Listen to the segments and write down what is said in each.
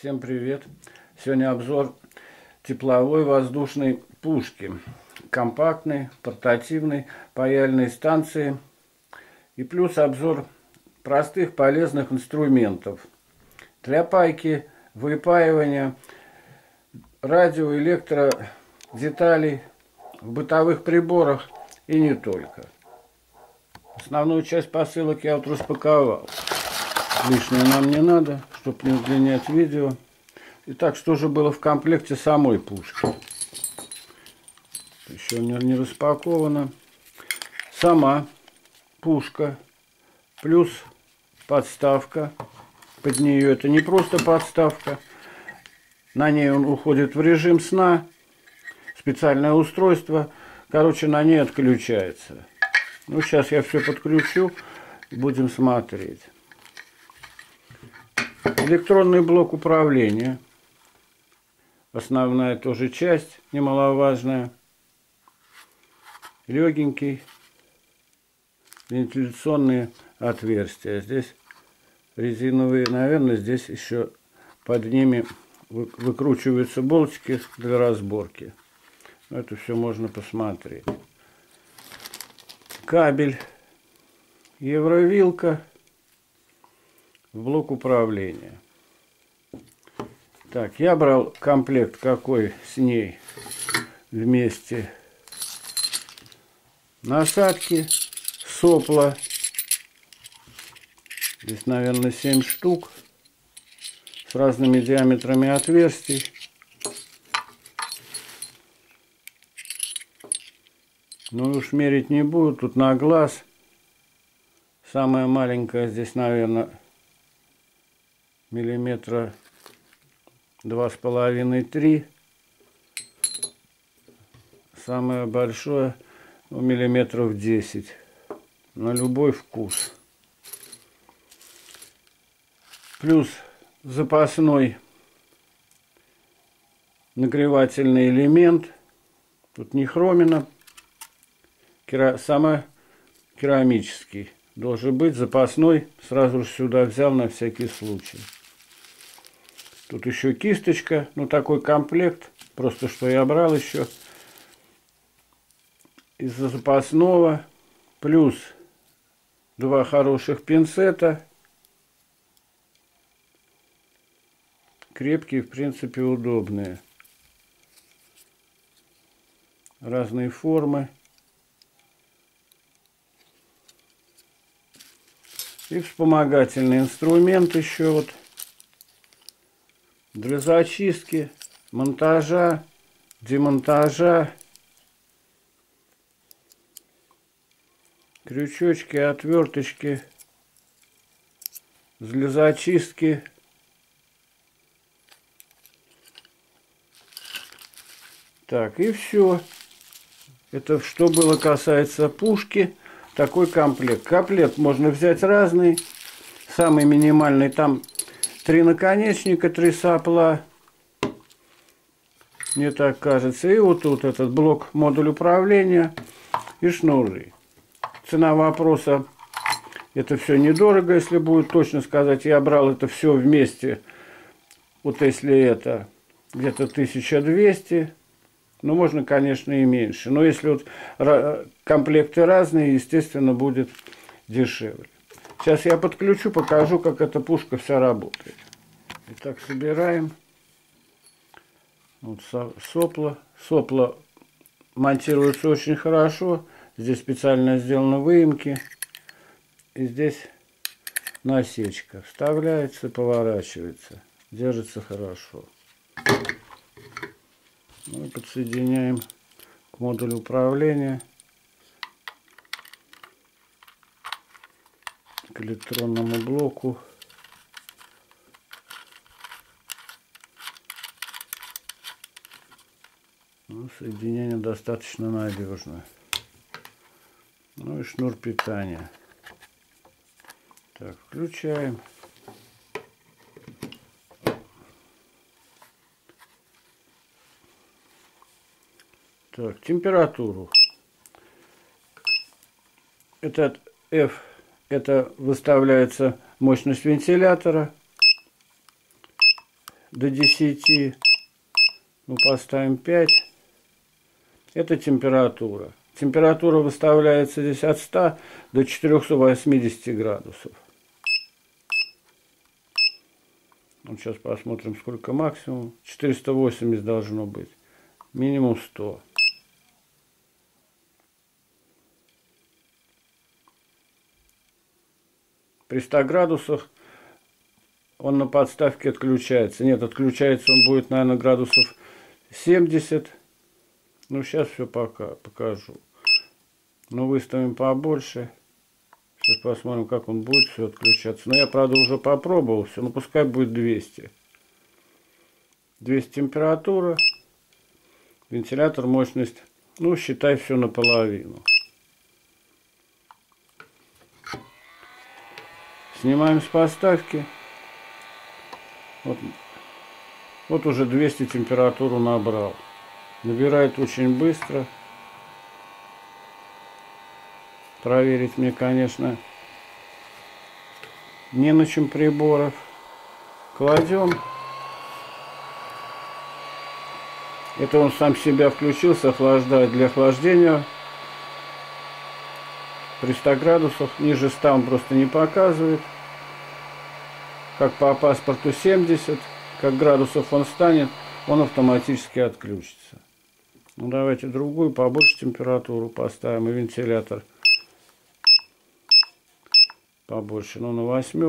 Всем привет! Сегодня обзор тепловой воздушной пушки. Компактной, портативной паяльной станции. И плюс обзор простых полезных инструментов для пайки, выпаивания, радио, электро деталей в бытовых приборах и не только. Основную часть посылок я вот распаковал. Лишнее нам не надо, чтобы не удлинять видео. Итак, что же было в комплекте самой пушки? Еще не распаковано. Сама пушка плюс подставка под нее. Это не просто подставка. На ней он уходит в режим сна. Специальное устройство. Короче, на ней отключается. Ну, сейчас я все подключу. Будем смотреть. Электронный блок управления. Основная тоже часть, немаловажная. Легенький. Вентиляционные отверстия. Здесь резиновые. Наверное, здесь еще под ними выкручиваются болтики для разборки. Это все можно посмотреть. Кабель. Евровилка. В блок управления. Так, я брал комплект какой с ней вместе. Насадки, сопла. Здесь, наверное, 7 штук. С разными диаметрами отверстий. Ну уж мерить не буду. Тут на глаз. Самая маленькая здесь, наверное, миллиметра 2,5-3. Самое большое, ну, миллиметров 10. На любой вкус. Плюс запасной нагревательный элемент. Тут не хромина. Сама керамический. Должен быть запасной. Сразу же сюда взял на всякий случай. Тут еще кисточка, ну такой комплект, просто что я брал еще из-за запасного, плюс 2 хороших пинцета, крепкие, в принципе, удобные, разные формы. И вспомогательный инструмент еще вот. Для зачистки, монтажа, демонтажа, крючочки, отверточки, для зачистки, так и все. Это что было касается пушки, такой комплект. Комплект можно взять разный, самый минимальный там. 3 наконечника, 3 сопла, мне так кажется. И вот тут этот блок, модуль управления и шнуры. Цена вопроса, это все недорого, если будет точно сказать. Я брал это все вместе, вот если это, где-то 1200. Ну, можно, конечно, и меньше. Но если вот комплекты разные, естественно, будет дешевле. Сейчас я подключу, покажу, как эта пушка вся работает. Итак, собираем. Вот сопла. Сопла монтируются очень хорошо. Здесь специально сделаны выемки. И здесь насечка. Вставляется, поворачивается. Держится хорошо. Ну и подсоединяем к модулю управления. К электронному блоку. Ну, соединение достаточно надежное. Ну и шнур питания. Так, включаем. Так, температуру. Этот F. Это выставляется мощность вентилятора. до 10, ну поставим 5, это температура. Температура выставляется здесь от 100 до 480 градусов. Сейчас посмотрим, сколько максимум. 480 должно быть. Минимум 100. При 100 градусах он на подставке отключается. Нет, отключается он будет, наверное, градусов 70. Ну, сейчас все пока покажу. Ну, выставим побольше. Сейчас посмотрим, как он будет все отключаться. Но я, правда, уже попробовал все. Ну, пускай будет 200. 200 температура. Вентилятор, мощность. Ну, считай, все наполовину. Снимаем с подставки. Вот уже 200 температуру набрал. Набирает очень быстро. Проверить мне, конечно, не на чем приборов. Кладем. Это он сам себя включился, охлаждает для охлаждения. При 100 градусах, ниже 100 он просто не показывает. Как по паспорту 70, как градусов он станет, он автоматически отключится. Ну, давайте другую, побольше температуру поставим и вентилятор побольше, но на 8.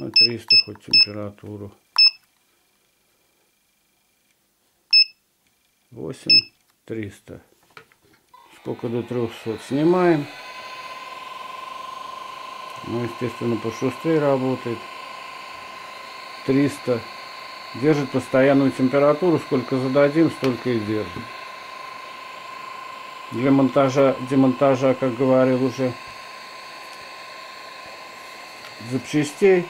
Ну, 300 хоть температуру. 8, 300. Сколько до 300? Снимаем. Ну, естественно, пошустрее работает. 300. Держит постоянную температуру, сколько зададим, столько и держит. Для монтажа, демонтажа, как говорил уже, запчастей.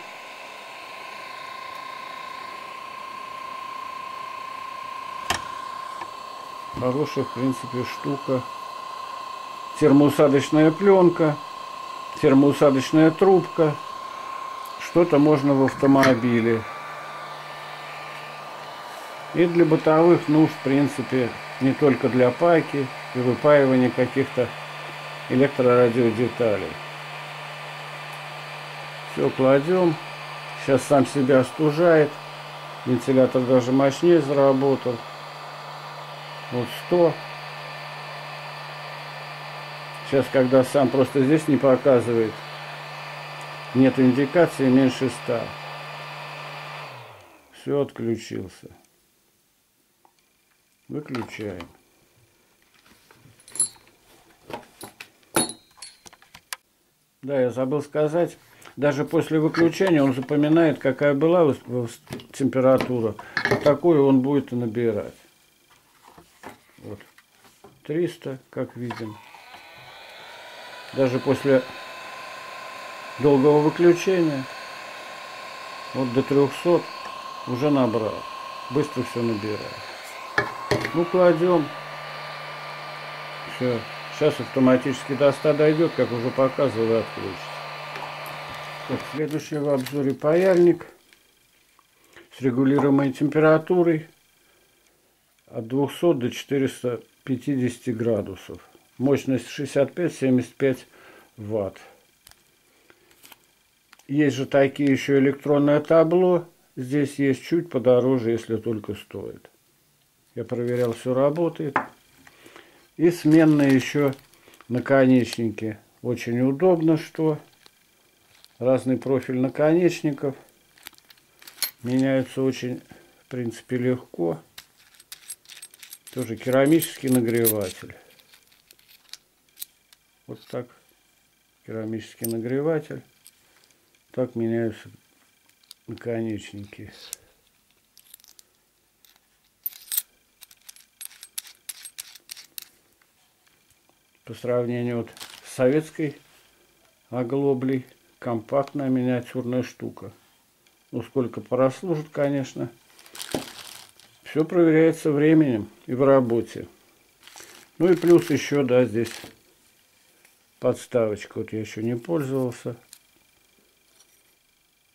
Хорошая, в принципе, штука. Термоусадочная пленка, термоусадочная трубка. Что-то можно в автомобиле. И для бытовых нужд, в принципе, не только для пайки и выпаивания каких-то электрорадиодеталей. Все кладем. Сейчас сам себя остужает. Вентилятор даже мощнее заработал. Вот 100. Сейчас, когда сам просто здесь не показывает, нет индикации, меньше 100. Все, отключился. Выключаем. Да, я забыл сказать, даже после выключения он запоминает, какая была температура, такую он будет и набирать. Вот 300, как видим. Даже после долгого выключения, вот до 300 уже набрал. Быстро все набирает. Ну, кладем. Все. Сейчас автоматически до 100 дойдет, как уже показывал, и отключится. Так, следующий в обзоре паяльник с регулируемой температурой от 200 до 450 градусов. Мощность 65-75 Вт. Есть же такие еще электронное табло. Здесь есть чуть подороже, если только стоит. Я проверял, все работает. И сменные еще наконечники. Очень удобно, что разный профиль наконечников. Меняются очень, в принципе, легко. Тоже керамический нагреватель. Вот так. Керамический нагреватель. Так меняются наконечники. По сравнению вот с советской оглоблей, компактная миниатюрная штука. Ну, сколько прослужит, конечно. Все проверяется временем и в работе. Ну и плюс еще, да, здесь подставочка. Вот я еще не пользовался.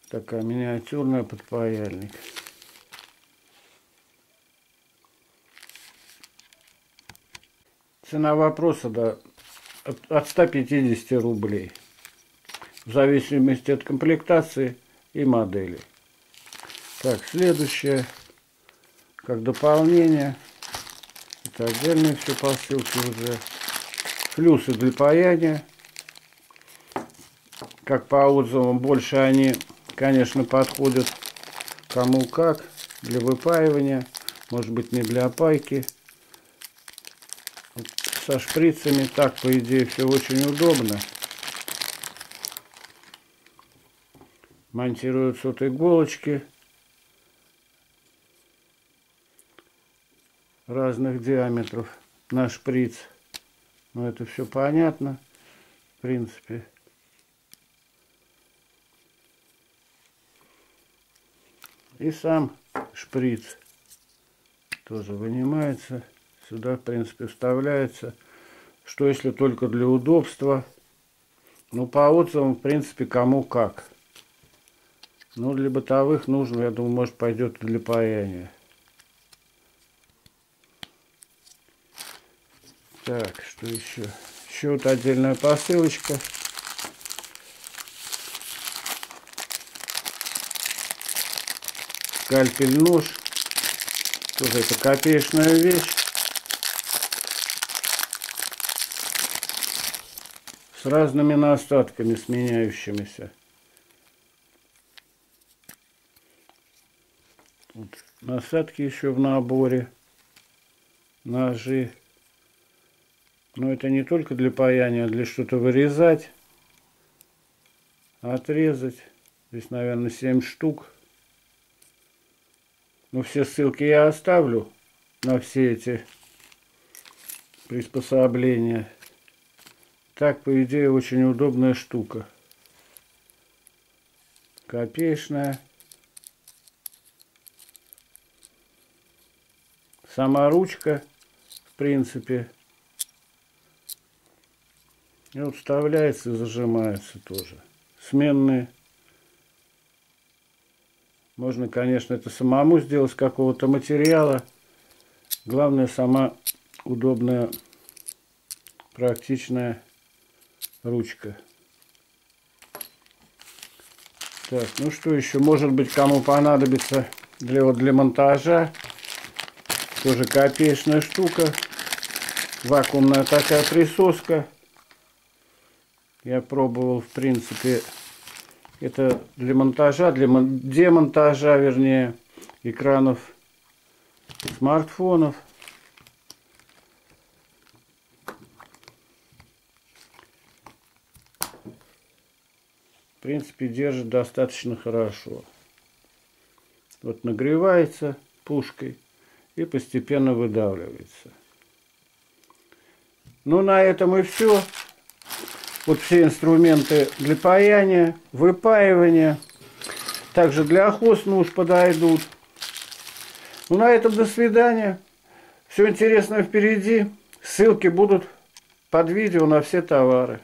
Такая миниатюрная под паяльник. Цена вопроса, да, от 150 рублей. В зависимости от комплектации и модели. Так, следующее. Как дополнение. Это отдельные все посылки уже. Флюсы для паяния. Как по отзывам, больше они, конечно, подходят кому как. Для выпаивания. Может быть, не для опайки. Со шприцами так, по идее, все очень удобно. Монтируются вот иголочки разных диаметров на шприц. Но это все понятно, в принципе. И сам шприц тоже вынимается. Сюда, в принципе, вставляется. Что если только для удобства. Ну, по отзывам, в принципе, кому как. Ну, для бытовых нужен, я думаю, может, пойдет для паяния. Так, что еще? Еще вот отдельная посылочка. Скальпель-нож. Тоже это копеечная вещь. С разными насадками, сменяющимися. Вот насадки еще в наборе. Ножи. Но это не только для паяния, а для что-то вырезать, отрезать. Здесь, наверное, 7 штук. Но все ссылки я оставлю на все эти приспособления. Так, по идее, очень удобная штука. Копеечная. Сама ручка, в принципе. И вот вставляется и зажимается тоже. Сменные. Можно, конечно, это самому сделать из какого-то материала. Главное, сама удобная, практичная ручка. Так, ну что еще? Может быть, кому понадобится для монтажа. Тоже копеечная штука. Вакуумная такая присоска. Я пробовал, в принципе, это для монтажа, для демонтажа, вернее, экранов смартфонов. В принципе, держит достаточно хорошо. Вот нагревается пушкой и постепенно выдавливается. Ну, на этом и все. Вот все инструменты для паяния, выпаивания. Также для охоснуж подойдут. Ну, на этом до свидания. Все интересное впереди. Ссылки будут под видео на все товары.